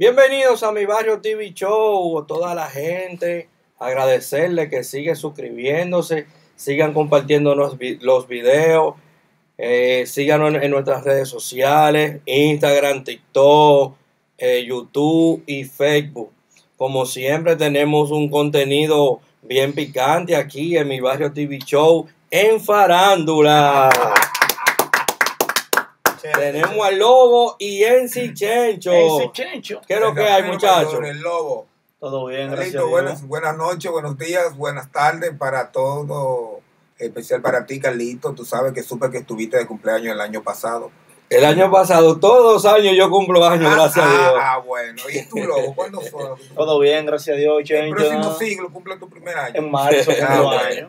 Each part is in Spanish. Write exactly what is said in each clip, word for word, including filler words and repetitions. Bienvenidos a Mi Barrio T V Show, toda la gente, agradecerle que sigue suscribiéndose, sigan compartiendo los, los videos, eh, síganos en, en nuestras redes sociales, Instagram, TikTok, eh, YouTube y Facebook. Como siempre tenemos un contenido bien picante aquí en Mi Barrio T V Show en Farándula. Tenemos al Lobo y Ensi Chencho. Ensi Chencho. ¿Qué es lo que hay, muchachos? El Lobo. Todo bien, gracias. Buenas, buenas noches, buenos días, buenas tardes para todos. Especial para ti, Carlito. Tú sabes que supe que estuviste de cumpleaños el año pasado. El año pasado, todos los años yo cumplo años, ah, gracias ah, a Dios. Ah, bueno. ¿Y tú, Lobo? ¿Cuándo fue? Todo bien, gracias a Dios, Chencho. El próximo siglo cumple tu primer año. En marzo, ah, bueno.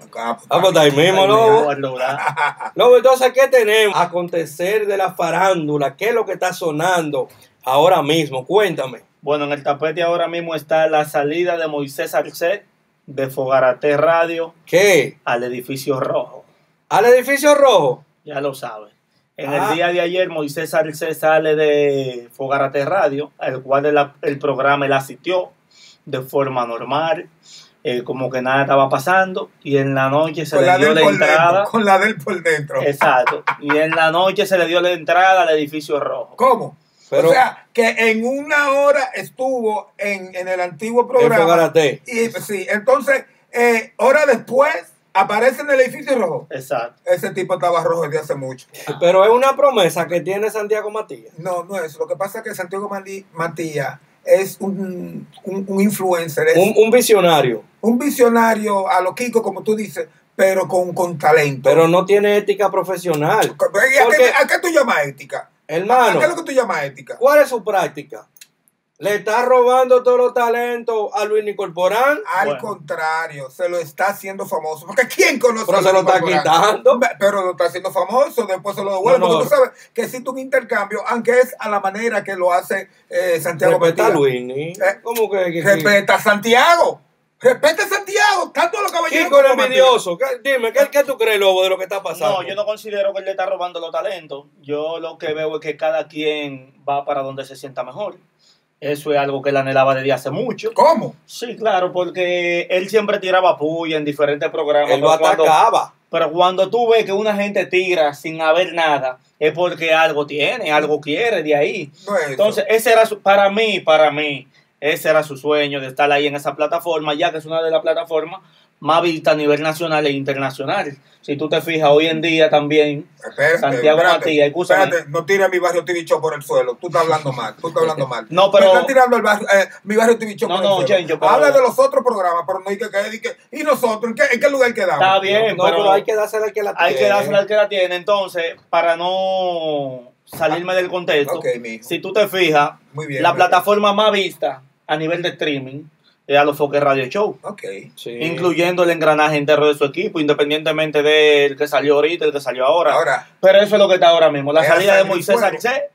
Ah, pues ahí mismo, Lobo. Lobo, entonces, ¿qué tenemos? Acontecer de la farándula. ¿Qué es lo que está sonando ahora mismo? Cuéntame. Bueno, en el tapete ahora mismo está la salida de Moisés Salcé de Fogaraté Radio. ¿Qué? Al edificio rojo. ¿Al edificio rojo? Ya lo sabes. En ah. el día de ayer, Moisés Salcé sale de Fogaraté Radio, al cual el, el programa él asistió de forma normal, eh, como que nada estaba pasando, y en la noche se con le la dio la entrada. Dentro, con la del por dentro. Exacto. Y en la noche se le dio la entrada al edificio rojo. ¿Cómo? Pero, o sea, que en una hora estuvo en, en el antiguo programa. En Fogaraté. Y, sí, entonces, eh, hora después... aparece en el edificio rojo. Exacto. Ese tipo estaba rojo desde hace mucho. Pero es una promesa que tiene Santiago Matías. No, no es. Lo que pasa es que Santiago Matías es un, un, un influencer. Es un, un visionario. Un visionario a lo Kiko, como tú dices, pero con, con talento. Pero no tiene ética profesional. ¿Y a, qué, ¿A qué tú llamas ética? Hermano. ¿A qué es lo que tú llamas ética? ¿Cuál es su práctica? ¿Le está robando todos los talentos a Luinny Corporán? Al bueno. contrario, se lo está haciendo famoso. Porque ¿quién conoce pero a Luinny Corporán? Pero se lo está quitando. Pero lo está haciendo famoso, después se lo devuelve. No, no. Porque tú sabes que existe un intercambio, aunque es a la manera que lo hace eh, Santiago Matías. Respeta a Luinny. ¿Eh? ¿Cómo que, que Respeta a Santiago. Respeta a Santiago, tanto a los caballeros. Kiko es envidioso. Dime, ¿qué, ¿qué tú crees, Lobo, de lo que está pasando? No, yo no considero que él le está robando los talentos. Yo lo que veo es que cada quien va para donde se sienta mejor. Eso es algo que él anhelaba desde hace mucho. ¿Cómo? Sí, claro, porque él siempre tiraba puya en diferentes programas. Él lo atacaba. Pero cuando tú ves que una gente tira sin haber nada, es porque algo tiene, algo quiere de ahí. Bueno. Entonces, ese era su, para mí, para mí, ese era su sueño de estar ahí en esa plataforma, ya que es una de las plataformas más vistas a nivel nacional e internacional. Si tú te fijas, hoy en día también, espérate, Santiago espérate, Matías, espérate, no tira Mi Barrio T V Show por el suelo. Tú estás hablando mal, tú estás hablando mal. No, pero... Me están tirando el barrio, eh, Mi Barrio T V Show no, por no, el suelo. Yo, pero... Habla de los otros programas, pero no hay que caer y que... ¿Y nosotros? ¿En qué, en qué lugar quedamos? Está bien, no, pero, pero... hay que dársela al que la tiene. Hay que dársela al que la tiene. Entonces, para no salirme ah, del contexto, okay, si tú te fijas, muy bien, la muy plataforma bien. más vista a nivel de streaming... a los Alofoke Radio Show, okay, sí. incluyendo el engranaje entero de su equipo, independientemente del que salió ahorita, el que salió ahora. ahora Pero eso es lo que está ahora mismo, la salida de Moisés Salcé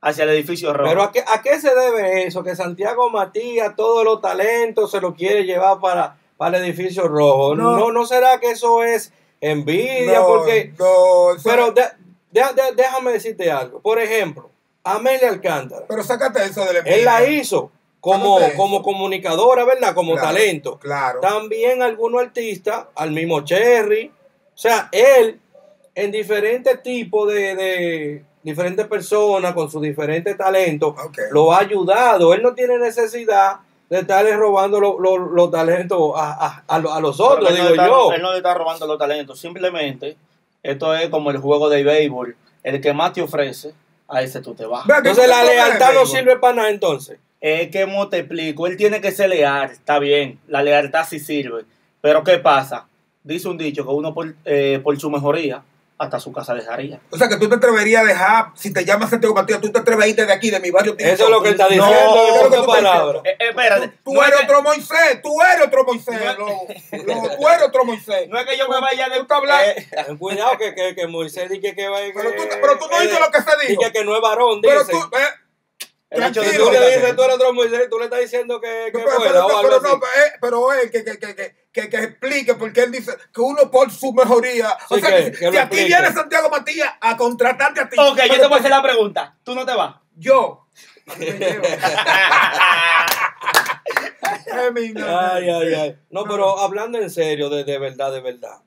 hacia el edificio rojo. Pero a qué, ¿a qué se debe eso? Que Santiago Matías, todos los talentos se lo quiere llevar para, para el edificio rojo. No, no, no será que eso es envidia, no, porque... No, pero de, de, de, déjame decirte algo. Por ejemplo, Amelia Alcántara. Pero sácate eso de la envidia. Él la hizo. Como, como comunicadora, ¿verdad? Como claro, talento. Claro. También algunos artistas, al mismo Cherry. O sea, él, en diferentes tipos de, de diferentes personas, con sus diferentes talentos, okay, lo ha ayudado. Él no tiene necesidad de estarle robando los lo, lo talentos a, a, a los otros, él digo no está, yo. Él no le está robando los talentos. Simplemente, esto es como el juego de béisbol. El que más te ofrece, a ese tú te vas. Entonces, la lealtad no sirve para nada, entonces. Es que como te explico, él tiene que ser leal, está bien, la lealtad sí sirve, pero ¿qué pasa? Dice un dicho que uno por, eh, por su mejoría hasta su casa dejaría. O sea que tú te atreverías a dejar, si te llamas Santiago Matías, tú te atreverías de aquí, de Mi Barrio. Eso es lo que él está diciendo. No, no, no, palabra. Eh, espérate. Tú, tú no eres que... otro Moisés, tú eres otro Moisés, Lobo. No, tú eres otro Moisés. No es que yo me vaya de... Tú hablar. Eh, cuidado que, que, que Moisés dice que va a ir... Pero tú, pero tú no dices eh, lo que se dijo. Dice que no es varón, dice. Pero tú... Eh, Tranquilo, tú le dices, tú eres otro Moisés, tú le estás diciendo que, que pero, fuera, pero, pero, no, pero él que, que, que, que, que explique, porque él dice que uno por su mejoría. Sí, o sea, que, que, que si a ti viene Santiago Matías a contratarte a ti. Ok, yo te voy a hacer la pregunta. ¿Tú no te vas? Yo. Me llevo. Ay, ay, ay. No, pero hablando en serio, de, de verdad, de verdad.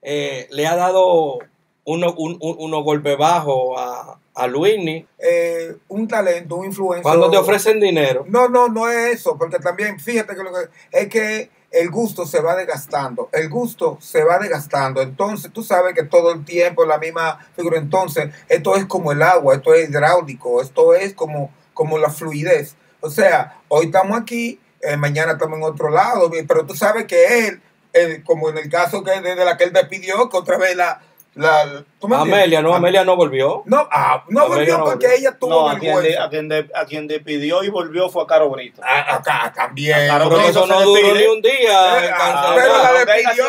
Eh, le ha dado unos un, uno golpes bajos a, a Luinny. Eh, un talento, un influencer. Cuando te ofrecen dinero. No, no, no es eso. Porque también, fíjate que, lo que es que el gusto se va desgastando. El gusto se va desgastando. Entonces, tú sabes que todo el tiempo la misma figura. Entonces, esto es como el agua, esto es hidráulico, esto es como, como la fluidez. O sea, hoy estamos aquí, eh, mañana estamos en otro lado. Pero tú sabes que él... Eh, como en el caso que de, de la que él despidió, que otra vez la... la Amelia, ¿no? Amelia no volvió. No, ah, no volvió no porque volvió. Ella tuvo no, vergüenza. A quien, de, a, quien de, a quien despidió y volvió fue a Caro Brito. Ah, acá también. A Caro Brito eso no duró ni un día. Eh, ah, pero ah, la despidió.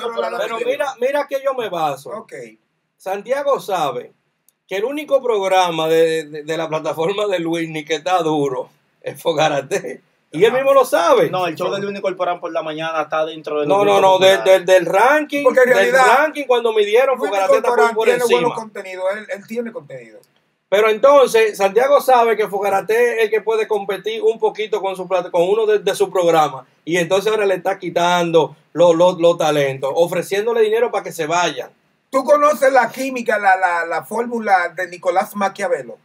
Pero, pero, la pero mira, mira que yo me baso. Okay. Santiago sabe que el único programa de, de, de la plataforma de Luinny que está duro es Fogaraté. Y él mismo lo sabe. No, el show del Luinny Corporán por la mañana está dentro del... No, no, no, de, de, del ranking. Porque en realidad... Del ranking cuando midieron Fogaraté está por, por tiene encima. Buenos contenidos, él, él tiene contenido. Pero entonces, Santiago sabe que Fogaraté es el que puede competir un poquito con su plata, con uno de, de su programa. Y entonces ahora le está quitando los lo, lo talentos, ofreciéndole dinero para que se vayan. ¿Tú conoces la química, la, la, la fórmula de Nicolás Maquiavelo?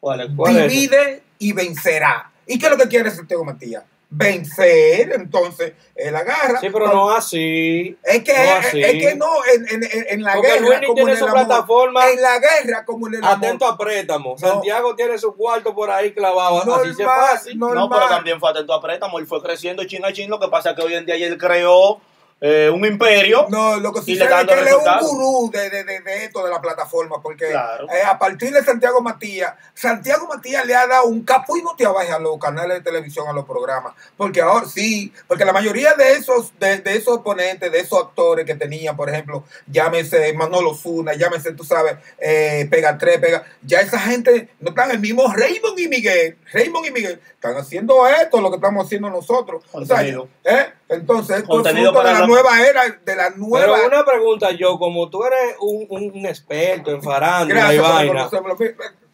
¿Cuál es? ¿Cuál Divide es? Y vencerá. ¿Y qué es lo que quiere Santiago Matías? Vencer, entonces él agarra. Sí, pero no así. Es que no, así. Es que no en, en, en la porque guerra como tiene en su el plataforma, amor. En la guerra como en el atento amor. A préstamo. No. Santiago tiene su cuarto por ahí clavado. Normal, así se pasa. No, pero también fue atento a préstamo. Él fue creciendo chin a chin. Lo que pasa es que hoy en día él creó eh, un imperio. No, lo que sucede es que él es un gurú de, de, de, de esto de la plataforma. Porque claro. eh, a partir de Santiago Matías, Santiago Matías le ha dado un capo y no te abaje a los canales de televisión, a los programas. Porque ahora sí, porque la mayoría de esos, de, de esos oponentes, de esos actores que tenían, por ejemplo, llámese Manolo Zuna, llámese, tú sabes, eh, Pega tres, Pega. Ya esa gente no están el mismo Raymond y Miguel. Raymond y Miguel están haciendo esto, lo que estamos haciendo nosotros. Contenido. O sea, ¿eh? Entonces, esto es fruto de la nueva era, de la nueva... Pero una pregunta yo, como tú eres un, un experto en farándula y vaina,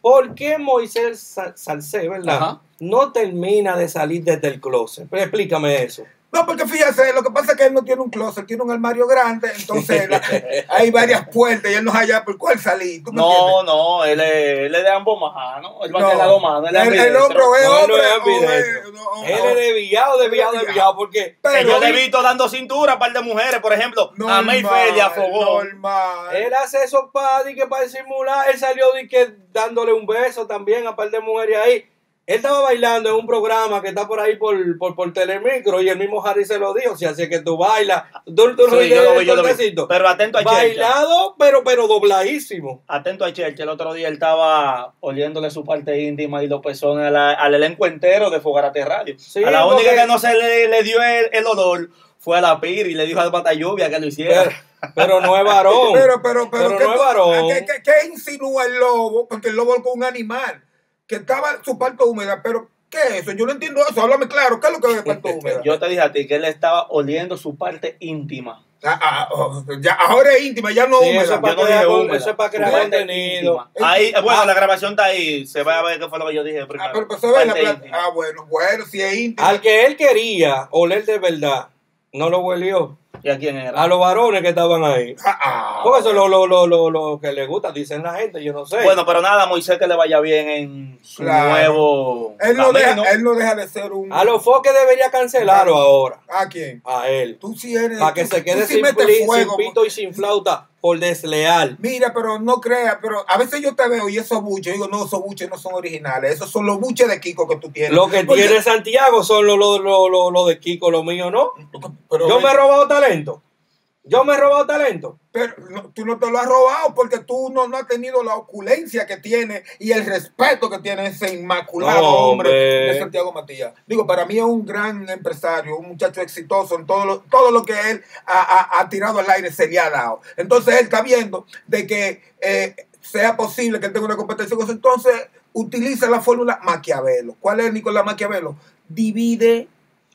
¿por qué Moisés Salcé, verdad, ajá, no termina de salir desde el closet? Pero explícame eso. No, porque fíjese, lo que pasa es que él no tiene un closet, tiene un armario grande, entonces la, hay varias puertas y él no es allá por cuál salir. ¿Tú me no, entiendes? No, él es, él es de ambos manos, él va no, de lado mano, él es el, el hombre es no, hombre. No es él no, no, es desviado, desviado, desviado, porque pero, yo le he visto dando cintura a par de mujeres, por ejemplo, normal, a Mayfair y a Fogón. Normal. Él hace esos padres que para simular, él salió de que dándole un beso también a par de mujeres ahí. Él estaba bailando en un programa que está por ahí por, por, por Telemicro y el mismo Harry se lo dijo. O sea, así es que tú bailas. Tú, tú sí, ríes, yo lo vi, yo lo vi. Pero atento a Chercha. Bailado, pero, pero dobladísimo. Atento a Chercha. El otro día él estaba oliéndole su parte íntima y los pezones al elenco entero de Fogaraté Radio. Sí, a la única que no se le, le dio el, el olor fue a la Piri y le dijo al Batalluvia que lo hiciera. Pero, Pero no es varón. Pero, pero, pero, pero ¿qué, no es varón? ¿Qué, qué, qué insinúa el lobo? Porque el lobo es un animal. Que estaba su parte húmeda, pero ¿qué es eso? Yo no entiendo eso, háblame claro, ¿qué es lo que es parte húmeda? Yo te dije a ti que él estaba oliendo su parte íntima. Ah, ah, oh, ya, ahora es íntima, ya no sí, húmeda. Eso, para crear, húmeda. Eso es para crear contenido. Ahí, bueno, ah, la grabación está ahí, se va a ver qué fue lo que yo dije primero. Ah, pero, pero se ve la ah bueno, bueno, si es íntima. Al que él quería oler de verdad, no lo huelió. ¿Y a quién era? A los varones que estaban ahí. Ah, ah, porque eso es lo, lo, lo, lo, lo que le gusta, dicen la gente, yo no sé. Bueno, pero nada, Moisés que le vaya bien en su claro. nuevo él no, deja, él no deja de ser un... Alofoke debería cancelarlo claro. ahora. ¿A quién? A él. Tú sí eres... Para que tú, se quede sí sin, pli, fuego, sin pito y sin flauta por desleal. Mira, pero no creas, pero a veces yo te veo y esos buches, digo, no, esos buches no son originales, esos son los buches de Kiko que tú tienes. Lo que porque... tiene Santiago son los lo, lo, lo, lo de Kiko, lo mío, ¿no? Pero, yo me he robado talento. Yo me he robado talento. Pero no, tú no te lo has robado porque tú no, no has tenido la opulencia que tiene y el respeto que tiene ese inmaculado no, hombre. hombre de Santiago Matías. Digo, para mí es un gran empresario, un muchacho exitoso en todo lo, todo lo que él ha, ha, ha tirado al aire se le ha dado. Entonces él está viendo de que eh, sea posible que él tenga una competencia con eso. Entonces utiliza la fórmula Maquiavelo. ¿Cuál es Nicolás Maquiavelo? Divide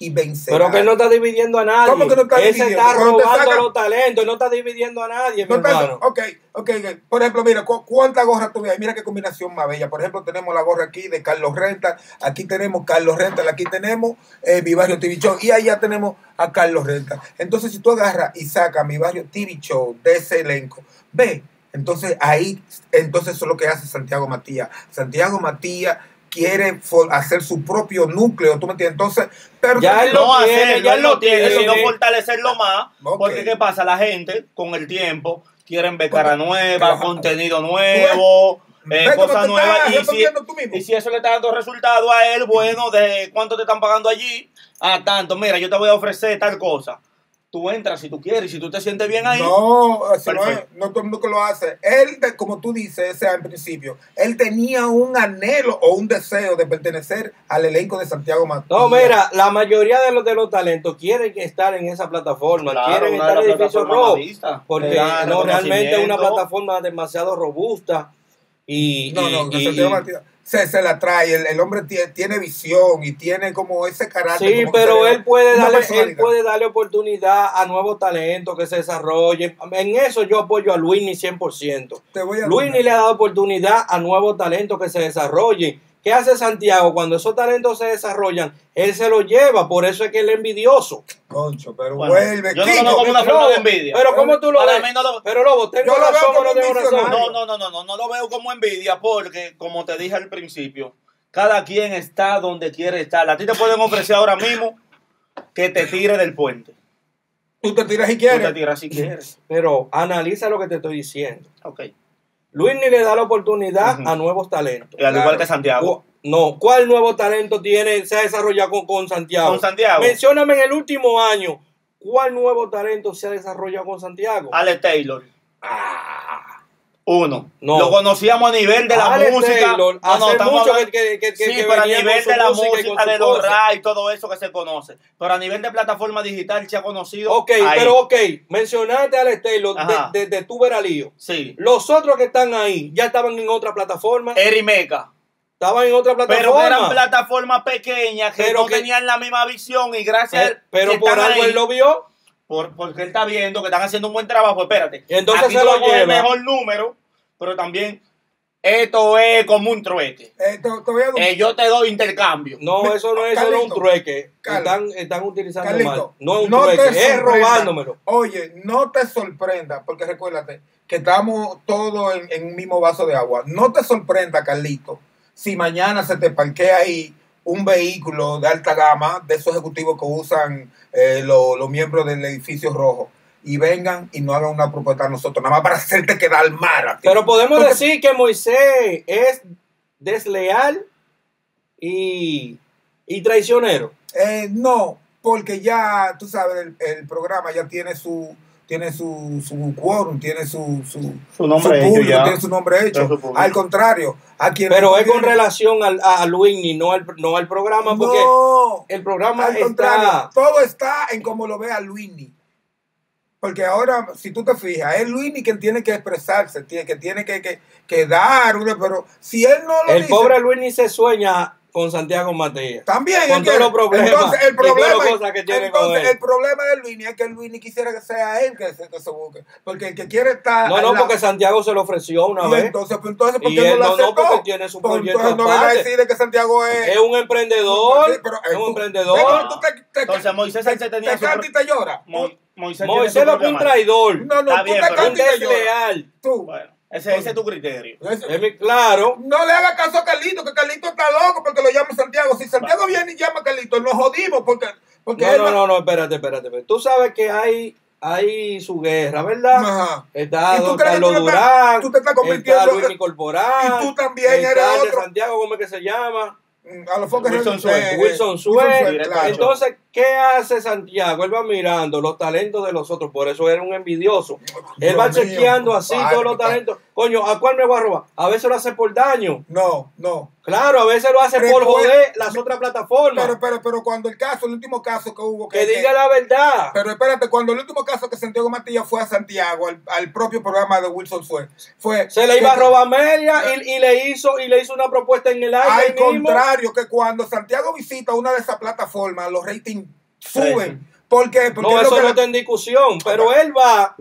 y vencerá. Pero que él no está dividiendo a nadie. ¿Cómo que no está dividiendo? Él está robando los talentos, él no está dividiendo a nadie, mi hermano. Ok, ok. Por ejemplo, mira, ¿cu ¿cuántas gorras tú ves? Mira qué combinación más bella. Por ejemplo, tenemos la gorra aquí de Carlos Rental, aquí tenemos Carlos Rental, aquí tenemos eh, Mi Barrio T V Show y allá tenemos a Carlos Rental. Entonces, si tú agarras y sacas Mi Barrio T V Show de ese elenco, ve, entonces ahí, entonces eso es lo que hace Santiago Matías. Santiago Matías quiere hacer su propio núcleo, ¿tú me entiendes? Entonces, pero ya él lo no tiene, hacerlo, ya él lo tiene, tiene. Eso no fortalecerlo más, okay. Porque ¿qué pasa? La gente con el tiempo quieren ver cara nueva, contenido nuevo, eh, cosas nuevas. Y si, y si eso le está dando resultado a él, bueno, de cuánto te están pagando allí, a tanto, mira, yo te voy a ofrecer tal cosa. Tú entras si tú quieres, si tú te sientes bien ahí. No, si no, es, no todo el mundo que lo hace. Él, como tú dices, ese en principio, él tenía un anhelo o un deseo de pertenecer al elenco de Santiago Matías. No, mira, la mayoría de los de los talentos quieren estar en esa plataforma, claro, quieren estar en el edificio rojo, porque claro, no, realmente es una plataforma demasiado robusta. Y, no, y, no, y, Santiago Matías se, se la trae, el, el hombre tiene, tiene visión y tiene como ese carácter. Sí, como pero él puede, darle, él puede darle oportunidad a nuevos talentos que se desarrollen. En eso yo apoyo a Luinny cien por ciento. Luinny le ha dado oportunidad a nuevos talentos que se desarrollen. ¿Qué hace Santiago? Cuando esos talentos se desarrollan, él se los lleva. Por eso es que él es envidioso. Concho, pero bueno, vuelve. Yo no Kiko, lo veo como una forma de envidia. Pero ¿cómo tú lo Para ves? Mí no lo... Pero Lobo, tengo la razón. No, no, no, no, no, no lo veo como envidia porque, como te dije al principio, cada quien está donde quiere estar. A ti te pueden ofrecer ahora mismo que te tire del puente. Tú te tiras si quieres. Tú te tiras si quieres. Pero analiza lo que te estoy diciendo. Ok. Luinny le da la oportunidad uh-huh. a nuevos talentos. Al igual claro. que Santiago. No, ¿cuál nuevo talento tiene se ha desarrollado con, con Santiago? Con Santiago. Mencióname en el último año, ¿cuál nuevo talento se ha desarrollado con Santiago? Ale Taylor. Ah, uno. No. Lo conocíamos a nivel de la Ale música. Taylor, no, no, hace mucho que, que, que, sí, que pero a nivel de la música, de los rap y todo eso que se conoce. Pero a nivel de plataforma digital se ha conocido. Ok, ahí. pero ok, mencionaste a Ale Taylor desde de, de tu veralío. Sí. Los otros que están ahí, ¿ya estaban en otra plataforma? Eri Meca. Estaban en otra plataforma. Pero eran plataformas pequeñas que pero no que, tenían la misma visión y gracias eh, Pero por algo ahí, él lo vio. Por, porque él está viendo que están haciendo un buen trabajo. Espérate. Y entonces aquí se lo lleva. El mejor número, pero también esto es como un trueque. Eh, te, te voy a... eh, yo te doy intercambio. No, eso no es, Carlito, eso no es un trueque. Están, están utilizando Carlito, mal. No es un no trueque, es robándomelo. Oye, no te sorprenda, porque recuérdate que estamos todos en, en un mismo vaso de agua. No te sorprenda, Carlito. Si mañana se te parquea ahí un vehículo de alta gama, de esos ejecutivos que usan eh, los, los miembros del edificio rojo, y vengan y no hagan una propuesta a nosotros, nada más para hacerte quedar mal. Pero podemos Porque... decir que Moisés es desleal y, y traicionero. Eh, no, porque ya, tú sabes, el, el programa ya tiene su... tiene su, su quórum, tiene su, su, su nombre su público, hecho ya. tiene su nombre hecho. Su al contrario, a quien Pero es con relación al, a Luinny, no al, no al programa, porque no, el programa al está... contrario, todo está en cómo lo vea Luinny. Porque ahora, si tú te fijas, es Luinny quien tiene que expresarse, que tiene que, que, que dar, pero si él no lo El dice, pobre Luinny se sueña... con Santiago Matías. También. Con todos los problemas. Entonces, el problema, cosas que tiene entonces, con él. el problema de Luinny es que Luinny quisiera que sea él que se, que se busque. Porque el que quiere estar... No, no, la... porque Santiago se lo ofreció una y vez. Entonces, pues, entonces ¿por qué y no él lo aceptó? No, porque tiene su pues, proyecto entonces, aparte. No me decide que Santiago es... Es un emprendedor. Sí, pero es un tú, emprendedor. Pero tú te, te, entonces, Moisés te, tenía te su... canta y te llora. Mo, Moisés Moisés lo fue un traidor. No, no, Está tú bien, te cantas y te lloras. Tú. Bueno. Ese, ese es tu criterio. Ese, claro. No le haga caso a Carlito, que Carlito está loco porque lo llama Santiago. Si Santiago viene y llama a Carlito, nos jodimos porque... porque no, él no, va... no, no, espérate, espérate, espérate. Tú sabes que hay, hay su guerra, ¿verdad? Ajá. Está don Carlos Durán, tú te estás convirtiendo está Luinny Corporán. Y tú también eres otro. Santiago, ¿cómo es que se llama? Alofoke Wilson Suez. Wilson Suez. Claro. Entonces, ¿qué hace Santiago? Él va mirando los talentos de los otros, por eso era un envidioso. Él Dios va mío, chequeando así padre, todos los talentos. Coño, ¿a cuál me voy a robar? A veces lo hace por daño. No, no. Claro, a veces lo hace Recuerda, por joder las otras plataformas. Pero, pero, pero cuando el caso, el último caso que hubo... Que, que diga que, la verdad. Pero espérate, cuando el último caso que Santiago Matías fue a Santiago, al, al propio programa de Wilson Suez, fue... Se le iba a robar Amelia y, y, le hizo, y le hizo una propuesta en el aire. Al contrario, que cuando Santiago visita una de esas plataformas, los ratings suben. Sí. ¿Por qué? Porque no, eso que... no está en discusión, pero okay. él va...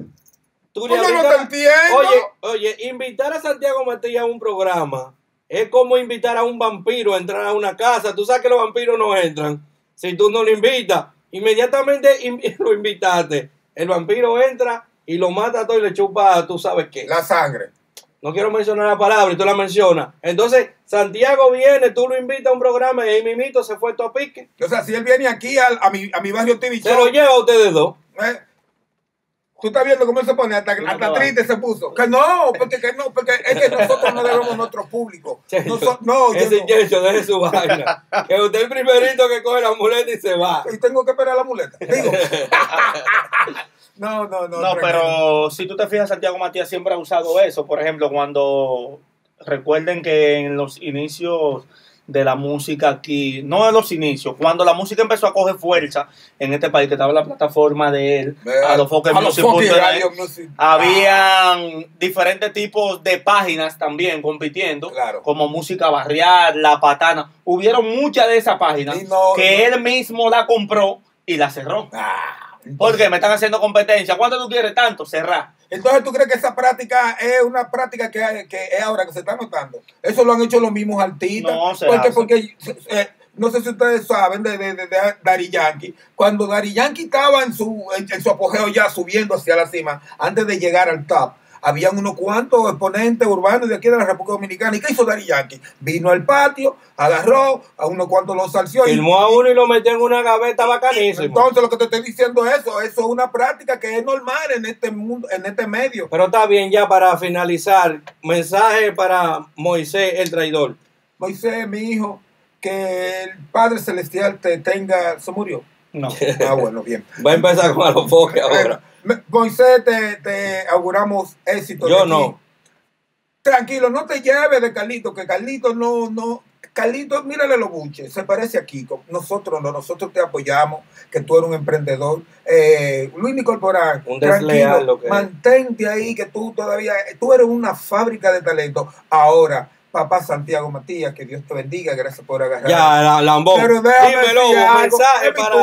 Tú le no te entiendo. Oye, oye, invitar a Santiago Matías a un programa es como invitar a un vampiro a entrar a una casa. Tú sabes que los vampiros no entran si tú no lo invitas. Inmediatamente inv lo invitaste. El vampiro entra y lo mata a todo y le chupa, tú sabes qué. La sangre. No quiero mencionar la palabra y tú la mencionas. Entonces, Santiago viene, tú lo invitas a un programa y ahí mimito se fue todo a pique. O sea, si él viene aquí a, a, mi, a mi barrio T V Show. Se lo lleva a ustedes dos. ¿Eh? Tú estás viendo cómo se pone, hasta, hasta no, triste se puso. Que no, porque que no, porque es que nosotros no debemos a nuestro público. Nosso, no, ese Checho, deje su vaina. Que usted es el primerito que coge la muleta y se va. Y tengo que esperar la muleta. Digo. No, no, no. No, tremendo. Pero si tú te fijas, Santiago Matías siempre ha usado eso. Por ejemplo, cuando recuerden que en los inicios de la música aquí, no de los inicios, cuando la música empezó a coger fuerza en este país, que estaba en la plataforma de él, Alofoke Radio Music, habían diferentes tipos de páginas también compitiendo, claro, como Música Barrial, La Patana, hubieron muchas de esas páginas no, que no. él mismo la compró y la cerró. Ah, porque me están haciendo competencia, ¿cuánto tú quieres? Tanto, cerrar. Entonces, ¿tú crees que esa práctica es una práctica que, hay, que es ahora que se está notando? Eso lo han hecho los mismos artistas. No, se porque, porque eh, no sé si ustedes saben de, de, de, de Daddy Yankee. Cuando Daddy Yankee estaba en su, en, en su apogeo ya subiendo hacia la cima, antes de llegar al top, habían unos cuantos exponentes urbanos de aquí de la República Dominicana. ¿Y qué hizo Daddy Yankee? Vino al patio, agarró a unos cuantos, los salció. Filmó a uno y lo metió en una gaveta bacanísima. Entonces, lo que te estoy diciendo es eso. Eso es una práctica que es normal en este mundo, en este medio. Pero está bien, ya para finalizar, mensaje para Moisés, el traidor. Moisés, mi hijo, que el Padre Celestial te tenga... ¿Se murió? No. Ah, bueno, bien. Va a empezar con Alofoke ahora. Moisés, te, te auguramos éxito. Yo no. Tranquilo, no te lleves de Carlito, que Carlito no, no. Carlito, mírale los buches, se parece a Kiko. Nosotros no, nosotros te apoyamos, que tú eres un emprendedor. Eh, Luinny Corporán, un desleal, tranquilo, mantente ahí, que tú todavía, tú eres una fábrica de talento. Ahora, papá Santiago Matías, que Dios te bendiga, gracias por agarrar. Ya, la, Lambón. Pero dímelo, un mensaje para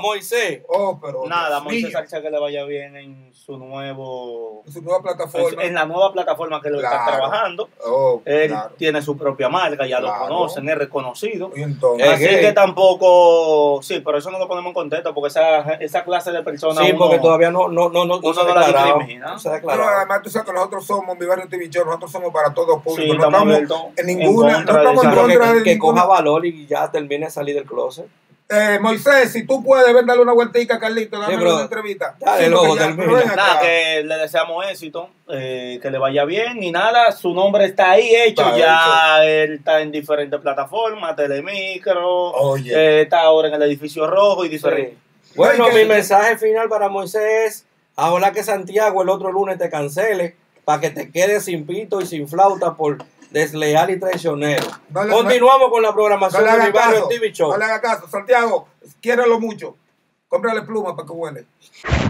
Moisés. Oh, pero nada, Moisés Salcé, que le vaya bien en su nuevo... En su nueva plataforma. En la nueva plataforma que lo claro. está trabajando. Oh, él claro. tiene su propia marca, ya claro. lo conocen, es reconocido. Entonces, así es que tampoco... Sí, pero eso no lo ponemos en contexto, porque esa, esa clase de personas... Sí, uno, porque todavía no, no, no, no, no se la discrimina. Pero además tú sabes que nosotros somos, Mi Barrio T V Show, nosotros somos para todos públicos. Sí, no En ninguna, en no estamos en contra de que, que coja valor y ya termine de salir del closet. Eh, Moisés, si tú puedes, ven, dale una vueltita a Carlito, dame sí, una entrevista. Dale, sí, loco, ya, nada, que le deseamos éxito, eh, que le vaya bien y nada, su nombre está ahí hecho, está ya hecho. Él está en diferentes plataformas, Telemicro, oh, yeah. eh, está ahora en el Edificio Rojo y diferente. Sí. Bueno, bueno, mi sí. mensaje final para Moisés, ojalá que Santiago el otro lunes te cancele, para que te quedes sin pito y sin flauta por desleal y traicionero. Dale, continuamos no, con la programación de Mi Barrio T V Show. No le haga caso, Santiago, quiéralo mucho. Cómprale pluma para que huele.